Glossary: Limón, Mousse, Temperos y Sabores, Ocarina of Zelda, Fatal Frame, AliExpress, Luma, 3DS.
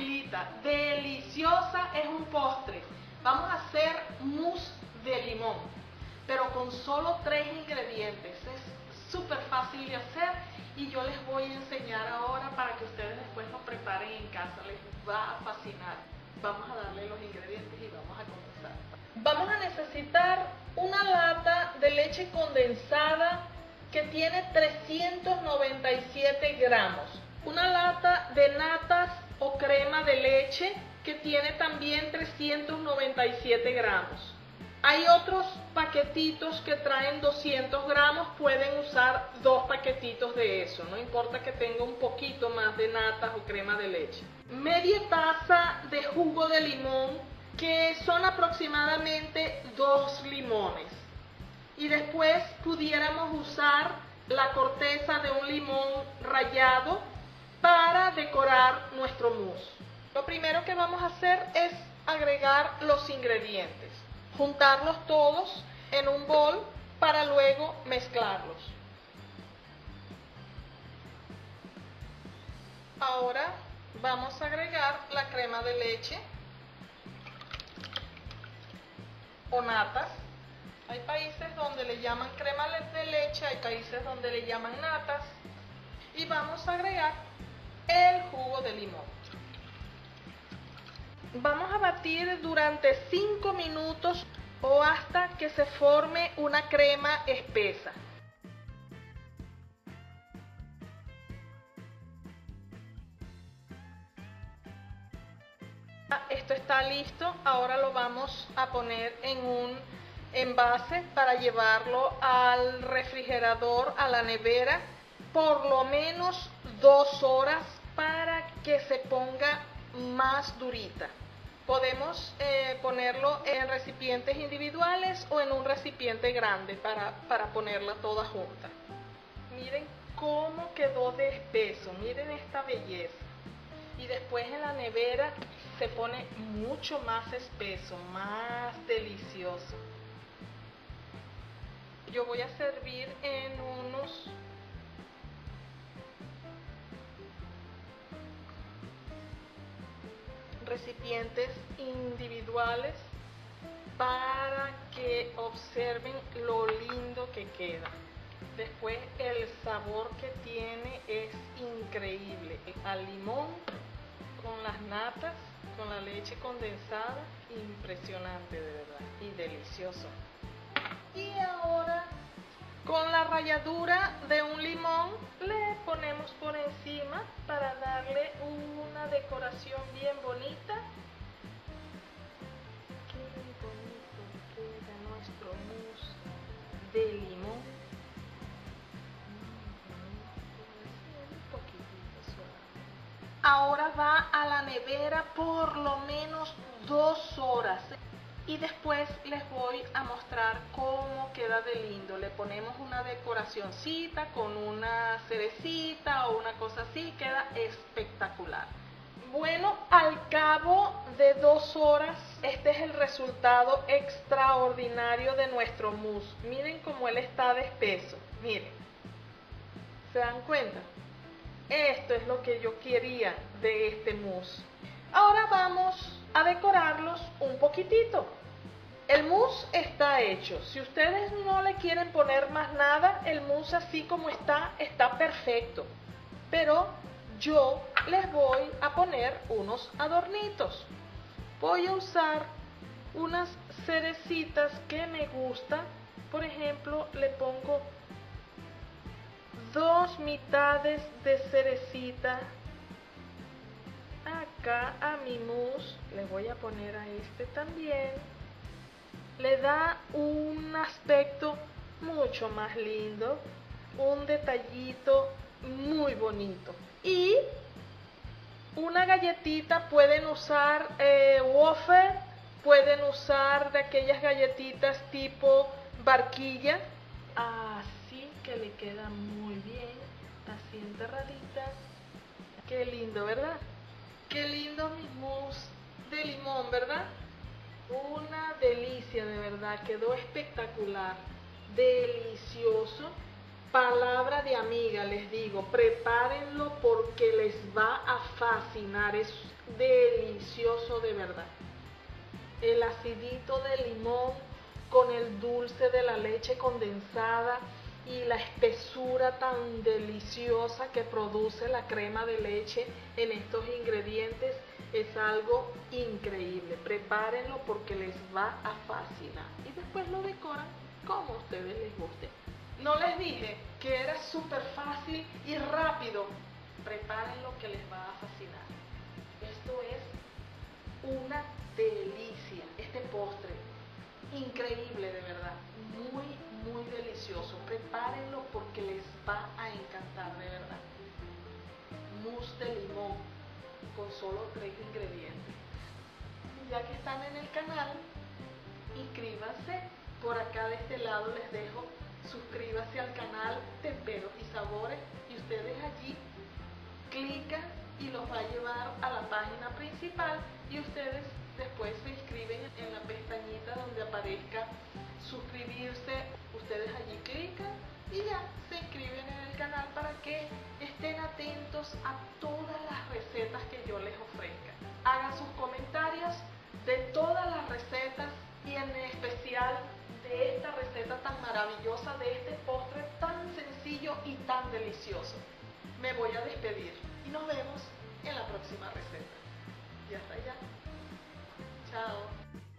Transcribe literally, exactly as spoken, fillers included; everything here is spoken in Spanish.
facilita, deliciosa, es un postre. Vamos a hacer mousse de limón, pero con solo tres ingredientes. Es súper fácil de hacer y yo les voy a enseñar ahora para que ustedes después lo preparen en casa. Les va a fascinar. Vamos a darle los ingredientes y vamos a comenzar. Vamos a necesitar una lata de leche condensada que tiene trescientos noventa y siete gramos. Una lata de natas o crema de leche que tiene también trescientos noventa y siete gramos. Hay otros paquetitos que traen doscientos gramos, pueden usar dos paquetitos de eso, no importa que tenga un poquito más de natas o crema de leche. Media taza de jugo de limón, que son aproximadamente dos limones. Y después pudiéramos usar la corteza de un limón rallado para decorar nuestro mousse. Lo primero que vamos a hacer es agregar los ingredientes, juntarlos todos en un bol para luego mezclarlos. Ahora vamos a agregar la crema de leche o natas. Hay países donde le llaman crema de leche, hay países donde le llaman natas. Y vamos a agregar el jugo de limón. Vamos a batir durante cinco minutos o hasta que se forme una crema espesa. Esto está listo, ahora lo vamos a poner en un envase para llevarlo al refrigerador, a la nevera, por lo menos dos horas para que se ponga más durita. Podemos eh, ponerlo en recipientes individuales o en un recipiente grande para, para ponerla toda junta. Miren cómo quedó de espeso, miren esta belleza. Y después en la nevera se pone mucho más espeso, más delicioso. Yo voy a servir en unos recipientes individuales para que observen lo lindo que queda. Después el sabor que tiene es increíble. Al limón, con las natas, con la leche condensada, impresionante de verdad y delicioso. Y ahora con la ralladura de un limón le ponemos por encima para darle una decoración bien bonita. Qué bonito queda nuestro mousse de limón. Un poquitito suave. Ahora va a la nevera por lo menos dos horas. Y después les voy a mostrar cómo queda de lindo. Le ponemos una decoracioncita con una cerecita o una cosa así. Queda espectacular. Bueno, al cabo de dos horas, este es el resultado extraordinario de nuestro mousse. Miren cómo él está de espeso. Miren. ¿Se dan cuenta? Esto es lo que yo quería de este mousse. Ahora vamos a decorarlos un poquitito. El mousse está hecho. Si ustedes no le quieren poner más nada, el mousse así como está, está perfecto. Pero yo les voy a poner unos adornitos. Voy a usar unas cerecitas que me gustan. Por ejemplo, le pongo dos mitades de cerecita acá a mi mousse. Le voy a poner a este también. Le da un aspecto mucho más lindo, un detallito muy bonito. Y una galletita, pueden usar eh, wafer, pueden usar de aquellas galletitas tipo barquilla. Así que le queda muy bien, así enterradita. Qué lindo, ¿verdad? Qué lindo mi mousse de limón, ¿verdad? Una delicia, de verdad. Quedó espectacular. Delicioso. Palabra de amiga, les digo. Prepárenlo porque les va a fascinar, es delicioso de verdad. El acidito de limón con el dulce de la leche condensada y la espesura tan deliciosa que produce la crema de leche en estos ingredientes es algo increíble. Prepárenlo porque les va a fascinar y después lo decoran como a ustedes les guste. No les dije que era súper fácil y rápido. Prepárenlo que les va a fascinar. Esto es una delicia, este postre, increíble de verdad, muy muy delicioso. Prepárenlo porque les va a encantar de verdad. Mousse de limón con solo tres ingredientes. Ya que están en el canal, inscríbanse. Por acá de este lado les dejo, suscríbanse al canal Temperos y Sabores y ustedes allí clican y los va a llevar a la página principal y ustedes después se inscriben en la pestañita donde aparezca suscribirse, ustedes allí clican y ya se inscriben en el canal para que estén atentos a todas las recetas que yo les ofrezca. Hagan sus comentarios de todas las recetas y en especial de esta receta tan maravillosa, de este postre tan sencillo y tan delicioso. Me voy a despedir y nos vemos en la próxima receta. Y hasta allá. Chao.